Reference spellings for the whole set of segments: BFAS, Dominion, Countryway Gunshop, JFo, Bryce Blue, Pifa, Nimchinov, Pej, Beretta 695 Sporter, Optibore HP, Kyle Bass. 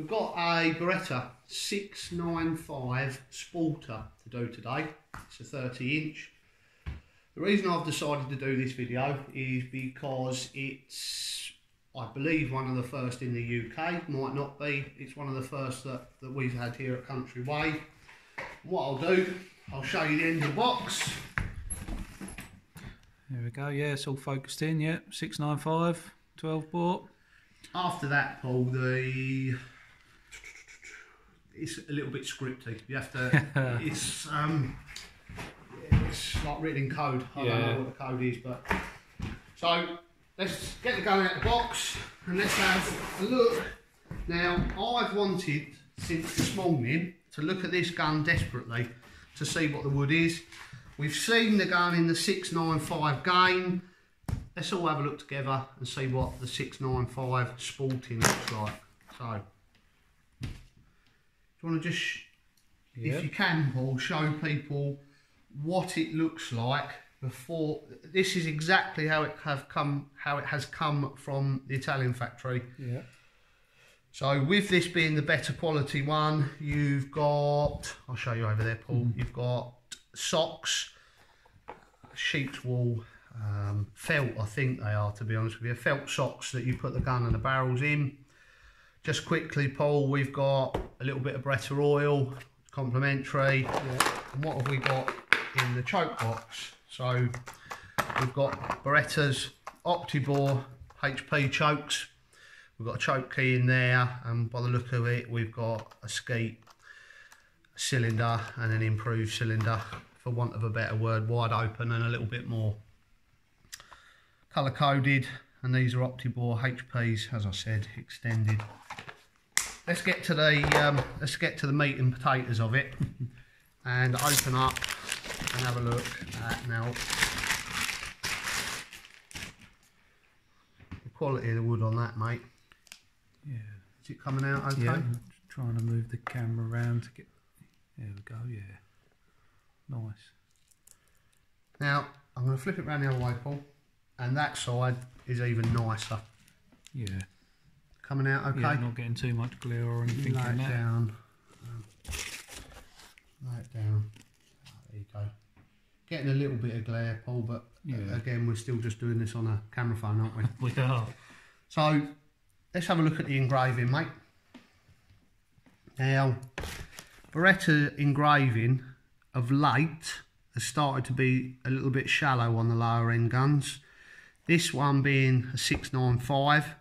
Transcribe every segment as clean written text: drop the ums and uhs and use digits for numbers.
We've got a Beretta 695 Sporter to do today. It's a 30-inch. The reason I've decided to do this video is because it's, I believe, one of the first in the UK. Might not be. It's one of the first that we've had here at Countryway. What I'll do, I'll show you the end of the box. There we go. Yeah, it's all focused in. Yeah, 695, 12 bore. After that, Paul, it's a little bit scripty. You have to. It's like written in code. I don't know what the code is, but so let's get the gun out of the box and let's have a look. Now, I've wanted since this morning to look at this gun desperately to see what the wood is. We've seen the gun in the 695 game. Let's all have a look together and see what the 695 Sporting looks like. So, do you want to just, if you can, Paul, show people what it looks like before? This is exactly how it has come from the Italian factory. Yeah. So with this being the better quality one, you've got, I'll show you over there, Paul. You've got socks, sheep's wool, felt, I think they are, to be honest with you, felt socks that you put the gun and the barrels in. Just quickly, Paul, we've got a little bit of Beretta oil, complimentary. And what have we got in the choke box? So we've got Beretta's Optibore HP chokes. We've got a choke key in there, and by the look of it, we've got a skeet, a cylinder, and an improved cylinder, for want of a better word, wide open and a little bit more. Colour coded, and these are Optibore HPs, as I said, extended. Let's get to the meat and potatoes of it, and open up and have a look at now the quality of the wood on that, mate. Yeah. Is it coming out okay? Yeah. I'm trying to move the camera around to get. There we go. Yeah. Nice. Now I'm going to flip it round the other way, Paul. And that side is even nicer. Yeah. Coming out okay? Yeah, not getting too much glare or anything like that. Lay it down. Lay it down. Oh, there you go. Getting a little bit of glare, Paul, but again, we're still just doing this on a camera phone, aren't we? We are. So, let's have a look at the engraving, mate. Now, Beretta engraving of late has started to be a little bit shallow on the lower end guns. This one being a 695,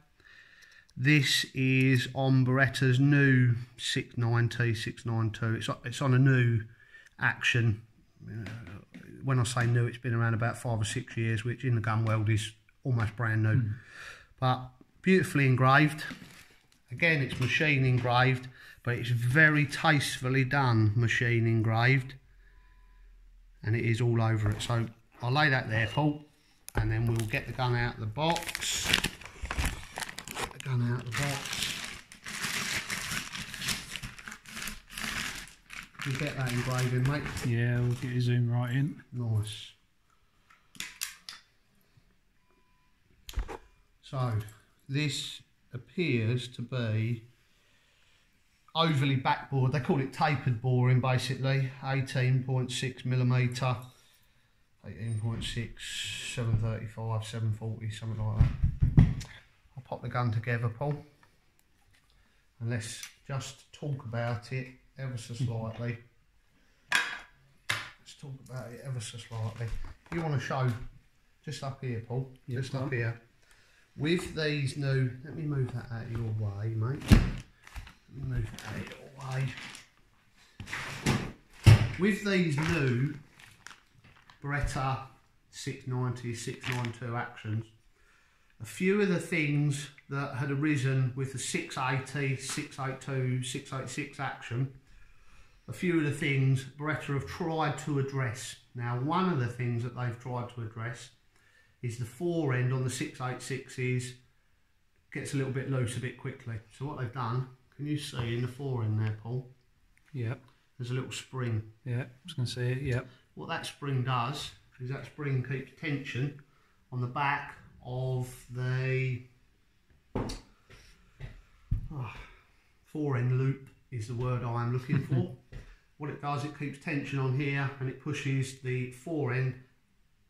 this is on Beretta's new 690, 692, it's on a new action. When I say new, it's been around about 5 or 6 years, which in the gun world is almost brand new. But beautifully engraved. Again, it's machine engraved, but it's very tastefully done machine engraved. And it is all over it. So I'll lay that there, Paul. And then we'll get the gun out of the box. Get the gun out of the box. You get that engraving, mate. Yeah, we'll get your zoom right in. Nice. So, this appears to be overly backboard. They call it tapered boring, basically. 18.6mm. 18.6, 735, 740, something like that. I'll pop the gun together, Paul, and let's just talk about it ever so slightly. Let's talk about it ever so slightly. You want to show just up here, Paul, just up here. With these new, let me move that out of your way, mate. Move it out of your way. With these new Beretta 690, 692 actions, a few of the things that had arisen with the 680, 682, 686 action, a few of the things Beretta have tried to address. Now, one of the things that they've tried to address is the fore end on the 686s gets a little bit loose a bit quickly. So what they've done, can you see in the fore end there, Paul? Yep. There's a little spring. Yeah, I was going to say it, yep. What that spring does is that spring keeps tension on the back of the 4N loop is the word I am looking for. What it does, it keeps tension on here and it pushes the 4N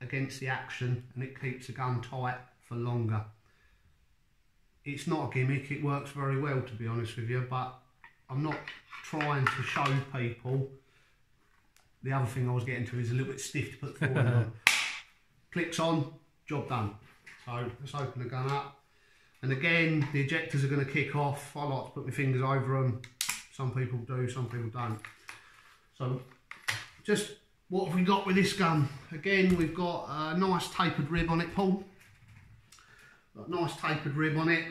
against the action and it keeps the gun tight for longer. It's not a gimmick, it works very well to be honest with you, but I'm not trying to show people. The other thing I was getting to is a little bit stiff to put 4N on. Clicks on, job done. So let's open the gun up. And again, the ejectors are going to kick off. I like to put my fingers over them. Some people do, some people don't. So just what have we got with this gun? Again, we've got a nice tapered rib on it, Paul. Got a nice tapered rib on it.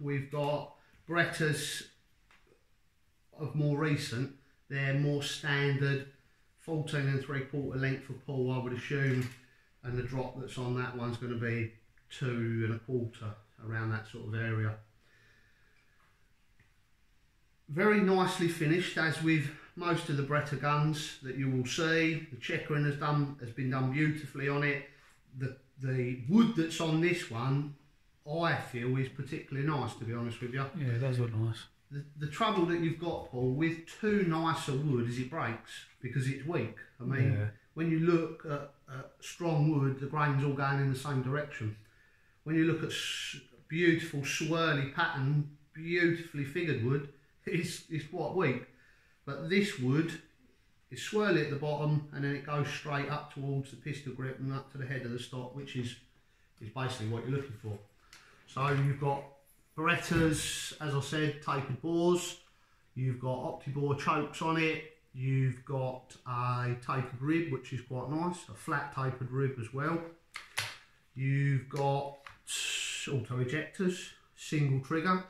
We've got Berettas of more recent. They're more standard, 14 3/4 length for Paul, I would assume. And the drop that's on that one's going to be 2 1/4. Around that sort of area. Very nicely finished, as with most of the Beretta guns that you will see. The checkering has been done beautifully on it. The wood that's on this one, I feel, is particularly nice, to be honest with you. Yeah, it does look nice. The trouble that you've got, Paul, with too nice a wood is it breaks because it's weak. I mean, yeah. When you look at strong wood, the grain's all going in the same direction. When you look at beautiful swirly pattern, beautifully figured wood, it's quite weak. But this wood is swirly at the bottom and then it goes straight up towards the pistol grip and up to the head of the stock, which is basically what you're looking for. So you've got Berettas, as I said, tapered bores. You've got Optibore chokes on it. You've got a tapered rib, which is quite nice, a flat tapered rib as well. You've got auto ejectors, single trigger.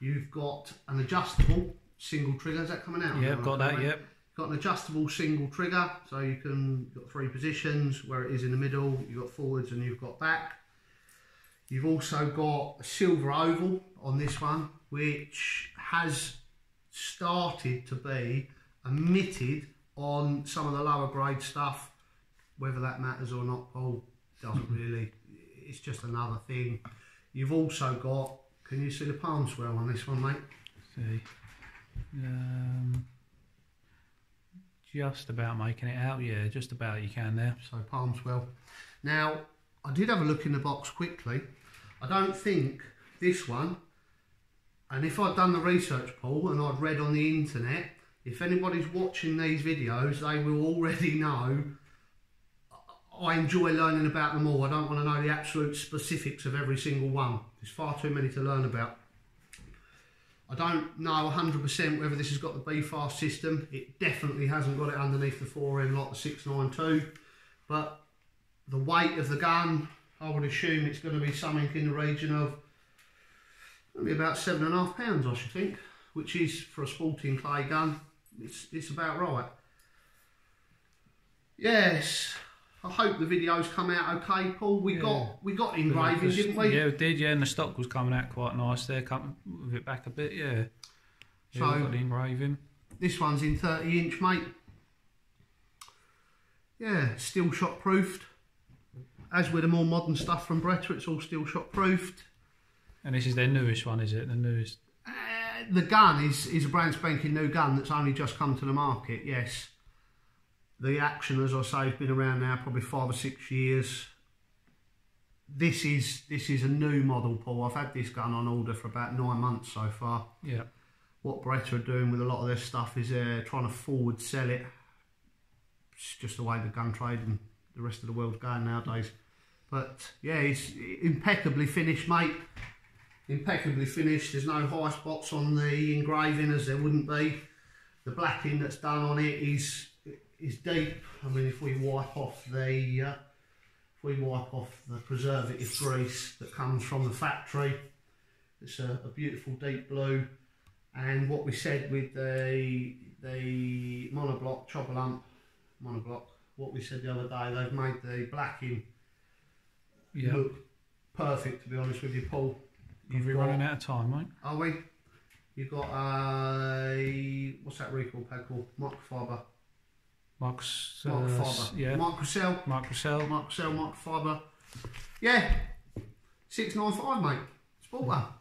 You've got an adjustable single trigger. Is that coming out? Yeah, got that. Yep. Got an adjustable single trigger, so you can got 3 positions where it is in the middle. You've got forwards and you've got back. You've also got a silver oval on this one, which has started to be omitted on some of the lower grade stuff. Whether that matters or not, Paul, doesn't really. It's just another thing. You've also got, can you see the palm swell on this one, mate? See, just about making it out. Yeah, just about you can there. So palm swell. Now, I did have a look in the box quickly. I don't think this one, and if I'd done the research, Paul, and I'd read on the internet, if anybody's watching these videos, they will already know I enjoy learning about them all. I don't want to know the absolute specifics of every single one. There's far too many to learn about. I don't know 100% whether this has got the BFAS system. It definitely hasn't got it underneath the 4N like the 692. But the weight of the gun, I would assume it's going to be something in the region of maybe about 7.5 pounds, I should think, which is, for a sporting clay gun, it's about right. Yes. I hope the video's come out okay, Paul. We got engraving, didn't we? Yeah, we did. Yeah, and the stock was coming out quite nice there. Come with it back a bit, yeah. So we got the engraving. This one's in 30-inch, mate. Yeah, still shot proofed. As with the more modern stuff from Beretta, it's all still shot proofed. And this is their newest one, is it? The newest. The gun is a brand spanking new gun that's only just come to the market. Yes. The action, as I say, has been around now probably 5 or 6 years. This is a new model, Paul. I've had this gun on order for about 9 months so far. Yeah. What Beretta are doing with a lot of their stuff is they're trying to forward sell it. It's just the way the gun trade and the rest of the world's going nowadays. But yeah, it's impeccably finished, mate. Impeccably finished. There's no high spots on the engraving, as there wouldn't be. The blacking that's done on it is deep. I mean, if we wipe off the preservative grease that comes from the factory, it's a beautiful deep blue. And what we said with the monoblock chopper lump monoblock, what we said the other day, they've made the blacking look perfect, to be honest with you, Paul. We're running out of time, mate. Are we? You've got a, what's that recoil pad called? Microfiber. Microfiber. Yeah. Microcell. Microfiber. Yeah. 695, mate. Sporter.